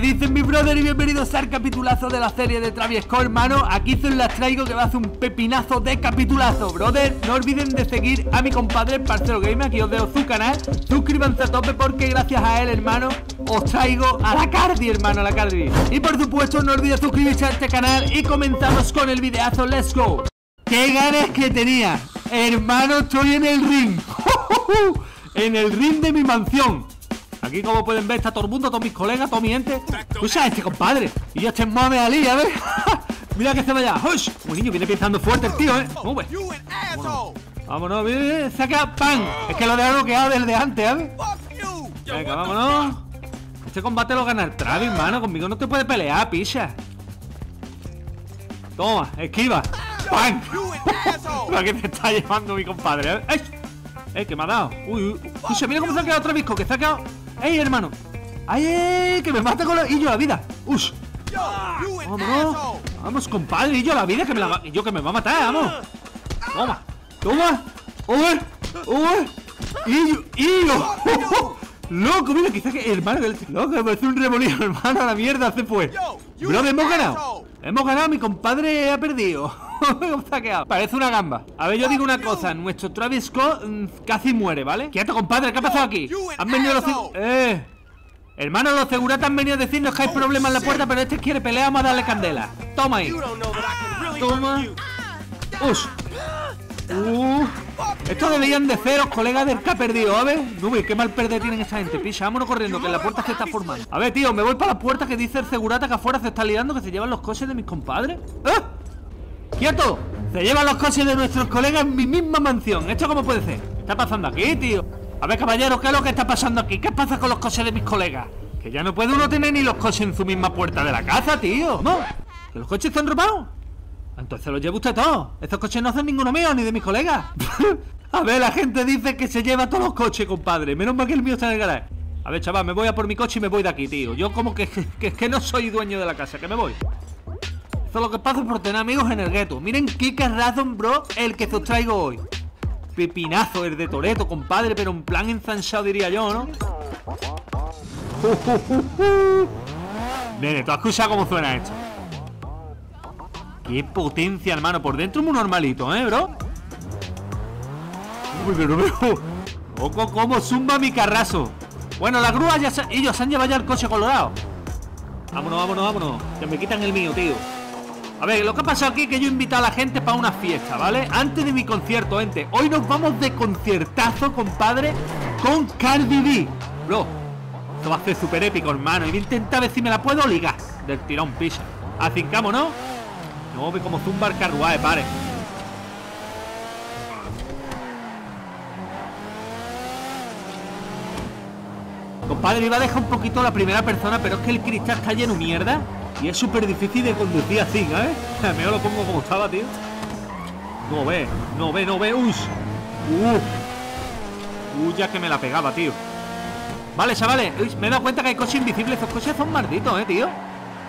¿Qué dicen mi brother? Y bienvenidos al capitulazo de la serie de Travis Scott, hermano. Aquí se las traigo que va a hacer un pepinazo de capitulazo, brother. No olviden de seguir a mi compadre el Parcero Gamer, aquí os dejo su canal. Suscríbanse a tope porque gracias a él, hermano, os traigo a la Cardi, hermano, a la Cardi. Y por supuesto no olvides suscribirse a este canal y comenzamos con el videazo, let's go. ¡Qué ganas que tenía! Hermano, estoy en el ring. En el ring de mi mansión. Aquí, como pueden ver, está todo el mundo, todos mis colegas, toda mi gente. Escucha este compadre. Y yo este mame Ali, a ver. Mira que se vaya. ¡Hush! Uy, niño, viene pensando fuerte el tío, ¿eh? ¿Cómo ves? Vámonos. Vámonos, bien. Saca pan. Es que lo he bloqueado desde antes, ¿eh? Venga, vámonos. Este combate lo gana el Travis, hermano. Conmigo no te puede pelear, picha. Toma, esquiva. ¡Pan! Lo que me está llevando mi compadre, ¿eh? ¡Ey! ¡Que me ha dado! ¡Uy! ¡Escucha! ¡Mira cómo se ha quedado Travis Scott! ¡Que se ha quedado! ¡Ey, hermano! ¡Ay, ey! ¡Que me mata con la... y yo la vida! ¡Ush! ¡Vámonos! ¡Vamos, compadre! ¡Y yo la vida! ¡Que me la... y yo que me va a matar! ¡Vamos! ¡Toma! ¡Toma! ¡Uy! ¡Uy! ¡Y yo! ¡Y yo! ¡Loco! ¡Mira! ¡Quizás que... hermano! ¡Loco! ¡Me parece un remolino, hermano! ¡A la mierda! ¡Se fue! ¡Bro! ¡Hemos ganado! ¡Hemos ganado! ¡Mi compadre ha perdido! Parece una gamba. A ver, yo digo una cosa. Nuestro Travis Scott casi muere, ¿vale? Quieto, compadre, ¿qué ha pasado aquí? Han venido los... hermano, los seguratas han venido a decirnos que hay problemas en la puerta, pero este quiere pelear, vamos a darle candela. Toma ahí. Toma. Ush. Esto deberían de ser los colegas del que ha perdido, a ver. Uy, qué mal perder tienen esta gente, picha. Vámonos corriendo, que la puerta se está formando. A ver, tío, me voy para la puerta que dice el segurata que afuera se está liando, que se llevan los coches de mis compadres. ¡Eh! ¡Quieto! Se llevan los coches de nuestros colegas en mi misma mansión. ¿Esto cómo puede ser? ¿Qué está pasando aquí, tío? A ver, caballero, ¿qué es lo que está pasando aquí? ¿Qué pasa con los coches de mis colegas? Que ya no puede uno tener ni los coches en su misma puerta de la casa, tío. ¿No? ¿Que los coches están robados? Entonces los lleva usted todos. Estos coches no son ninguno mío ni de mis colegas. A ver, la gente dice que se lleva todos los coches, compadre. Menos mal que el mío está en el garaje. A ver, chaval, me voy a por mi coche y me voy de aquí, tío. Yo como que no soy dueño de la casa, que me voy. Esto es lo que pasa por tener amigos en el gueto. Miren qué carrazo, bro, el que os traigo hoy. Pepinazo, el de Toretto, compadre, pero en plan ensanchado diría yo, ¿no? Nene, ¿tú has escuchado cómo suena esto? Qué potencia, hermano. Por dentro muy normalito, ¿eh, bro? Uy, pero veo. Loco, cómo zumba mi carrazo. Bueno, la grúa ya se... ellos se han llevado ya el coche colorado. Vámonos, vámonos, vámonos. Que me quitan el mío, tío. A ver, lo que ha pasado aquí es que yo he invitado a la gente para una fiesta, ¿vale? Antes de mi concierto, gente. Hoy nos vamos de conciertazo, compadre, con Cardi B. Bro, esto va a ser súper épico, hermano. Y voy a intentar ver si me la puedo ligar. Del tirón, picha. Acincamos, ¿no? No, ve como zumba el carruaje, pare. Compadre, iba a dejar un poquito la primera persona, pero es que el cristal está lleno de mierda. Y es súper difícil de conducir así, ¿eh? A mí lo pongo como estaba, tío. No ve, no ve, no ve. ¡Uy! Ya que me la pegaba, tío. Vale, chavales. Uy, me he dado cuenta que hay coches invisibles. Esos coches son malditos, tío.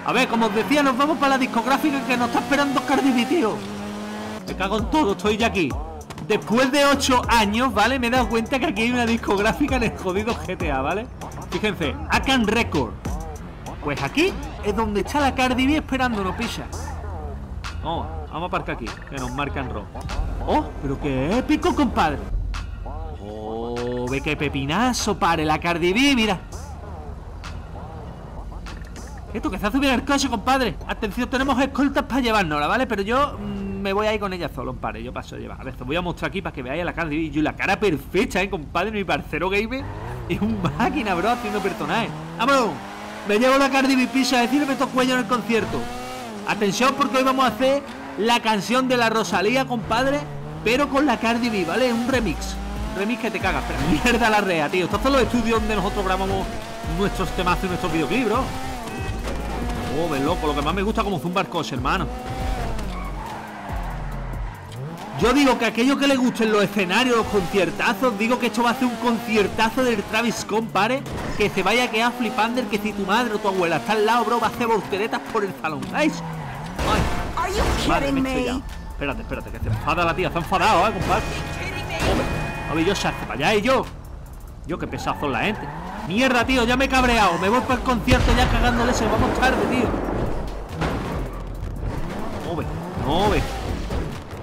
A ver, como os decía, nos vamos para la discográfica que nos está esperando Cardi B, tío. Me cago en todo, estoy ya aquí. Después de 8 años, ¿vale? Me he dado cuenta que aquí hay una discográfica en el jodido GTA, ¿vale? Fíjense, Akan Record. Pues aquí es donde está la Cardi B esperándonos, picha. Oh, vamos a aparcar aquí, que nos marcan rojo. Oh, pero qué épico, compadre. Oh, ve qué pepinazo, pare, la Cardi B, mira. Esto que se hace subir el coche, compadre. Atención, tenemos escoltas para llevárnosla, ¿vale? Pero yo me voy a ir con ella solo, compadre. Yo paso a llevar. A ver, te voy a mostrar aquí para que veáis a la Cardi B. Y la cara perfecta, compadre, mi parcero gamer. Es un máquina, bro, haciendo personajes. ¡Vámonos! Me llevo la Cardi B, picha, decirme estos cuellos en el concierto. Atención, porque hoy vamos a hacer la canción de la Rosalía, compadre, pero con la Cardi B, ¿vale? Un remix. Un remix que te cagas, pero mierda la rea, tío. Estos son los estudios donde nosotros grabamos nuestros temazos y nuestros videoclips, bro. Joder, loco, lo que más me gusta como zumbar coche, hermano. Yo digo que a aquellos que les gusten los escenarios, los conciertazos, digo que esto va a ser un conciertazo del Travis Scott, compadre. Que se vaya a quedar flipando el que si tu madre o tu abuela está al lado, bro, va a hacer volteretas por el salón. ¿Veis? Ay, madre, me estoy ya. Espérate, espérate, que se enfada la tía. Se ha enfadado, compadre. Joder, a ver, yo se hace para allá y yo. Yo, qué pesazo la gente. Mierda, tío, ya me he cabreado. Me voy para el concierto ya cagándole eso. Vamos tarde, tío. No ve.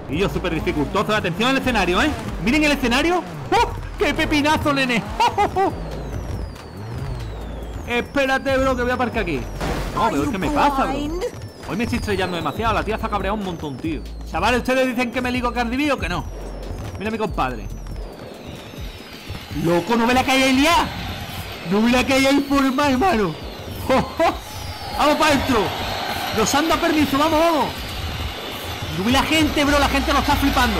Y yo súper dificultoso. Atención al escenario, ¿eh? Miren el escenario. ¡Oh! ¡Qué pepinazo, nene! ¡Oh! Espérate, bro, que voy a aparcar aquí. No, pero es que me pasa, bro. Hoy me estoy estrellando demasiado. La tía se ha cabreado un montón, tío. Chavales, ¿ustedes dicen que me ligo a Cardi B o que no? Mira a mi compadre. ¡Loco, no me la caiga el ya! ¡No me la caiga el por más, hermano! ¡Oh, oh! ¡Vamos para adentro! ¡Nos han dado permiso! ¡Vamos, vamos! ¡Subí la gente, bro! ¡La gente nos está flipando!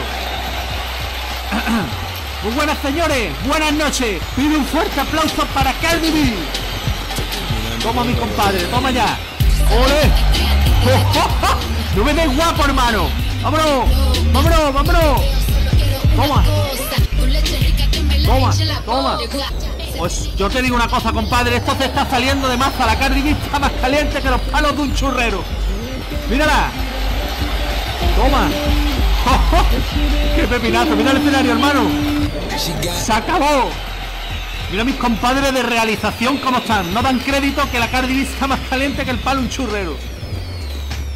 ¡Muy buenas, señores! ¡Buenas noches! ¡Pide un fuerte aplauso para Cardi B! ¡Toma, mi compadre! ¡Toma ya! ¡Ole! ¡Oh, oh, oh! ¡No me des guapo, hermano! ¡Vámonos! ¡Vámonos! ¡Vámonos! ¡Toma! ¡Toma! ¡Toma! Pues yo te digo una cosa, compadre. Esto te está saliendo de maza. La Cardi B está más caliente que los palos de un churrero. ¡Mírala! ¡Toma! ¡Oh, oh! ¡Qué pepinazo! ¡Mira el escenario, hermano! ¡Se acabó! Mira a mis compadres de realización cómo están. No dan crédito que la Cardi B está más caliente que el palo un churrero.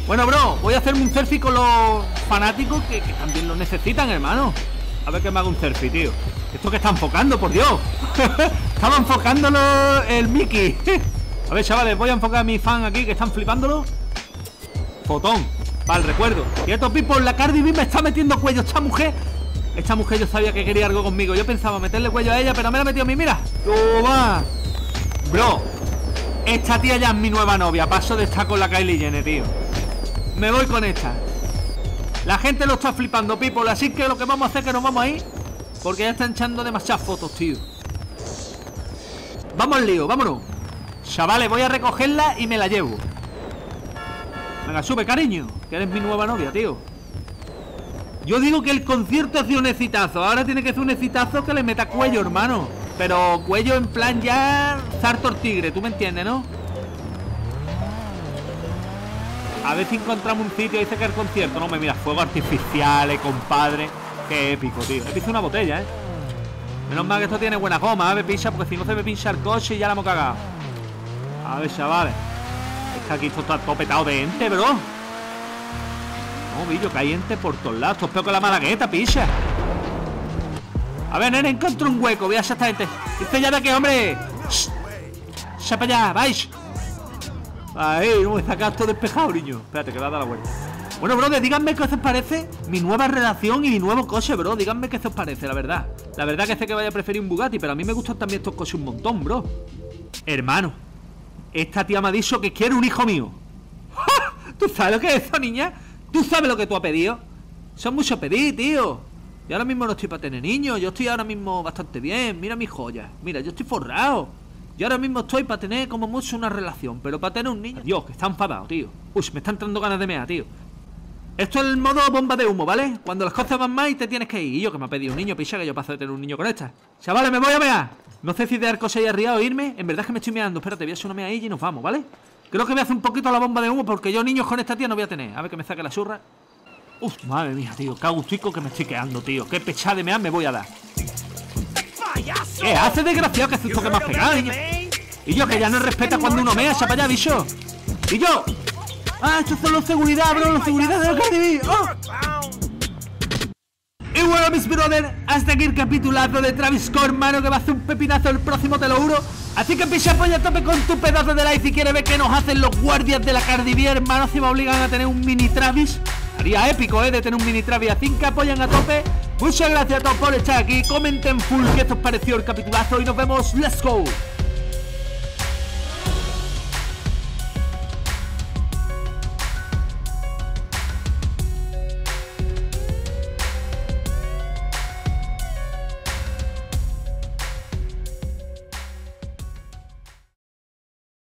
Bueno, bro, voy a hacerme un selfie con los fanáticos que también lo necesitan, hermano. A ver que me haga un selfie, tío. Esto que está enfocando, por Dios. Estaba enfocándolo el Mickey. A ver, chavales, voy a enfocar a mis fans aquí que están flipándolo. Fotón. Vale, recuerdo. Y estos pipos, la Cardi B me está metiendo cuello. Esta mujer yo sabía que quería algo conmigo. Yo pensaba meterle cuello a ella, pero me la metió a mí, mira. ¡Toma! Bro, esta tía ya es mi nueva novia. Paso de estar con la Kylie Jenner, tío. Me voy con esta. La gente lo está flipando, people. Así que lo que vamos a hacer es que nos vamos a ir, porque ya están echando demasiadas fotos, tío. Vamos al lío, vámonos. Chavales, voy a recogerla y me la llevo. Venga, sube, cariño, que eres mi nueva novia, tío. Yo digo que el concierto ha sido un exitazo. Ahora tiene que ser un exitazo que le meta cuello, hermano. Pero cuello en plan ya sarto el tigre, tú me entiendes, ¿no? A ver si encontramos un sitio ahí cerca del concierto. No me miras, fuegos artificiales, compadre. Qué épico, tío. He visto una botella, ¿eh? Menos mal que esto tiene buena goma, ¿eh? Me pincha, porque si no se me pincha el coche y ya la hemos cagado. A ver, chavales. Es que aquí esto está todo petado de ente, bro. No, billo, que hay ente por todos lados. Esto es peor que la malagueta, picha. A ver, nene, encuentro un hueco. Voy a hacer esta gente. Este ya de aquí, hombre. Shh. Ya para allá, vais. Ahí, no me saca todo despejado, niño. Espérate, que va a dar la vuelta. Bueno, bro, díganme qué os parece mi nueva relación y mi nuevo coche, bro. Díganme qué os parece, la verdad. La verdad que sé que vaya a preferir un Bugatti, pero a mí me gustan también estos coches un montón, bro. Hermano. Esta tía me ha dicho que quiere un hijo mío. ¡Ja! ¿Tú sabes lo que es eso, niña? ¿Tú sabes lo que tú has pedido? Son muchos pedidos, tío. Yo ahora mismo no estoy para tener niños. Yo estoy ahora mismo bastante bien. Mira mis joyas. Mira, yo estoy forrado. Yo ahora mismo estoy para tener como mucho una relación. Pero para tener un niño... Dios, que está enfadado, tío. Uy, me están entrando ganas de mea, tío. Esto es el modo bomba de humo, ¿vale? Cuando las cosas van mal y te tienes que ir. Y yo que me ha pedido un niño, picha, que yo paso de tener un niño con esta. Chavales, me voy a mear. No sé si de arco se haya arriado o irme. En verdad es que me estoy meando. Espérate, voy a hacer una mea ahí y nos vamos, ¿vale? Creo que voy a hacer un poquito la bomba de humo, porque yo niños con esta tía no voy a tener. A ver que me saque la zurra. Uf, madre mía, tío. Qué agustico que me estoy quedando, tío. Qué pechada de mea me voy a dar. ¿Qué hace, desgraciado? Que susto que me has pegado. Y yo que ya no respeta cuando uno mea, chapa ya, bicho. Y yo. Ah, esto son los seguridad, bro. Los seguridad de la Cardi B. ¡Oh! Y bueno, mis brothers, hasta aquí el capitulazo de Travis Scott, hermano, que va a hacer un pepinazo el próximo, te lo juro. Así que picha, pues ya tope con tu pedazo de like si quieres ver qué nos hacen los guardias de la Cardi B, hermano, si me obligan a tener un mini Travis. Haría épico, de tener un mini Travis. Así que apoyan a tope. Muchas gracias a todos por estar aquí. Comenten full qué os pareció el capitulazo y nos vemos. ¡Let's go!